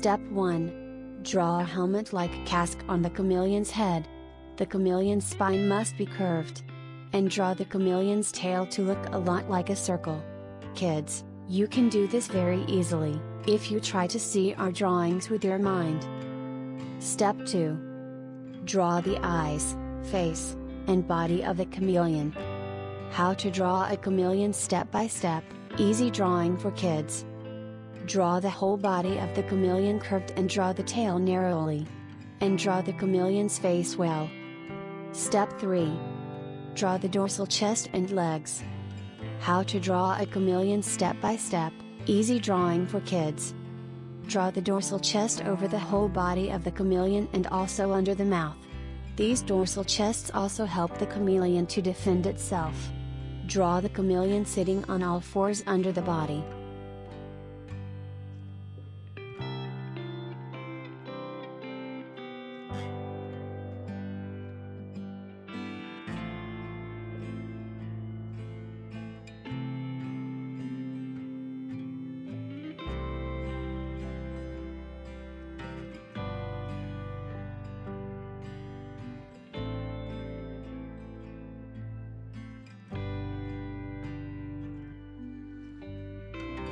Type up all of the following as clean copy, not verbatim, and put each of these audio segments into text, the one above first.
Step 1. Draw a helmet-like casque on the chameleon's head. The chameleon's spine must be curved. And draw the chameleon's tail to look a lot like a circle. Kids, you can do this very easily, if you try to see our drawings with your mind. Step 2. Draw the eyes, face, and body of the chameleon. How to draw a chameleon step by step, easy drawing for kids. Draw the whole body of the chameleon curved and draw the tail narrowly. And draw the chameleon's face well. Step 3. Draw the dorsal chest and legs. How to draw a chameleon step by step, easy drawing for kids. Draw the dorsal chest over the whole body of the chameleon and also under the mouth. These dorsal chests also help the chameleon to defend itself. Draw the chameleon sitting on all fours under the body.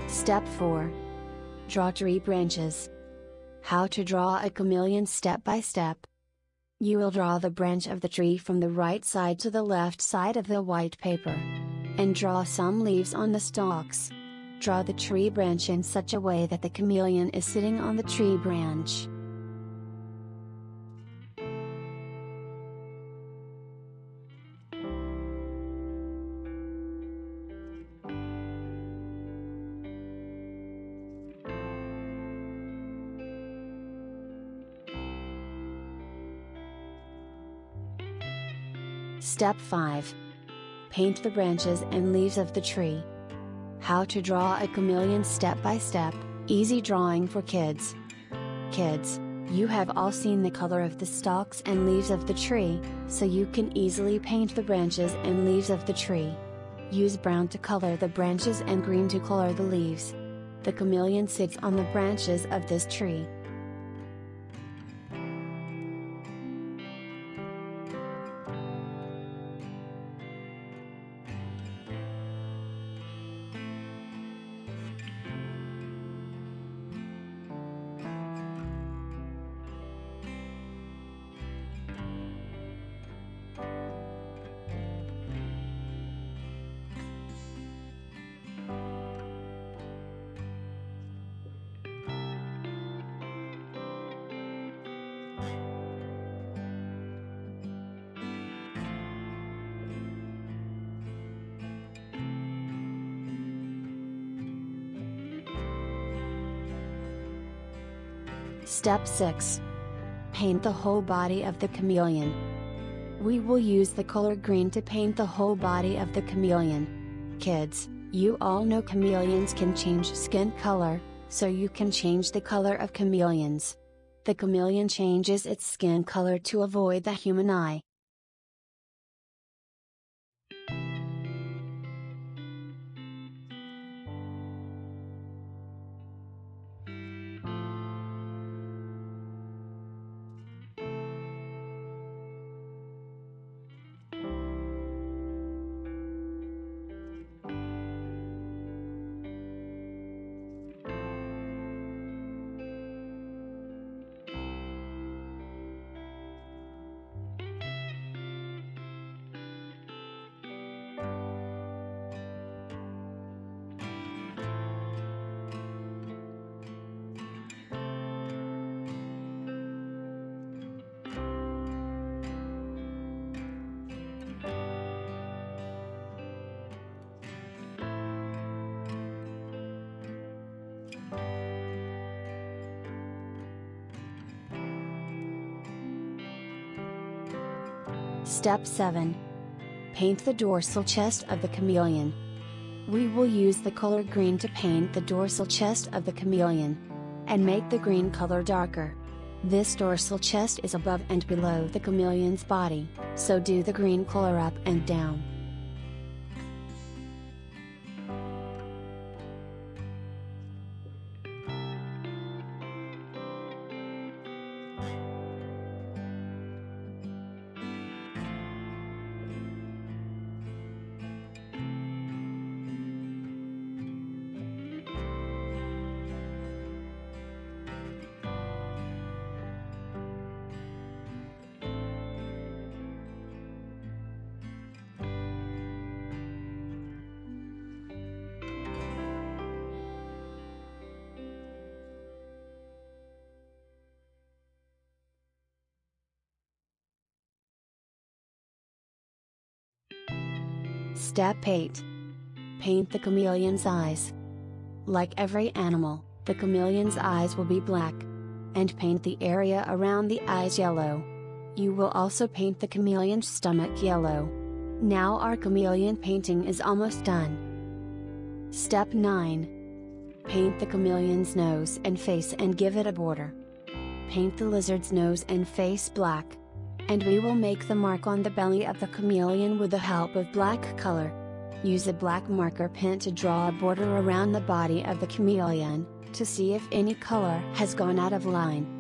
Step 4. Draw tree branches. How to draw a chameleon step by step. You will draw the branch of the tree from the right side to the left side of the white paper. And draw some leaves on the stalks. Draw the tree branch in such a way that the chameleon is sitting on the tree branch. Step 5. Paint the branches and leaves of the tree. How to draw a chameleon step by step, easy drawing for kids. Kids, you have all seen the color of the stalks and leaves of the tree, so you can easily paint the branches and leaves of the tree. Use brown to color the branches and green to color the leaves. The chameleon sits on the branches of this tree. Step 6. Paint the whole body of the chameleon. We will use the color green to paint the whole body of the chameleon. Kids, you all know chameleons can change skin color, so you can change the color of chameleons. The chameleon changes its skin color to avoid the human eye. Step 7. Paint the dorsal chest of the chameleon. We will use the color green to paint the dorsal chest of the chameleon. And make the green color darker. This dorsal chest is above and below the chameleon's body, so do the green color up and down. Step 8. Paint the chameleon's eyes. Like every animal, the chameleon's eyes will be black. And paint the area around the eyes yellow. You will also paint the chameleon's stomach yellow. Now our chameleon painting is almost done. Step 9. Paint the chameleon's nose and face and give it a border. Paint the lizard's nose and face black. And we will make the mark on the belly of the chameleon with the help of black color. Use a black marker pen to draw a border around the body of the chameleon, to see if any color has gone out of line.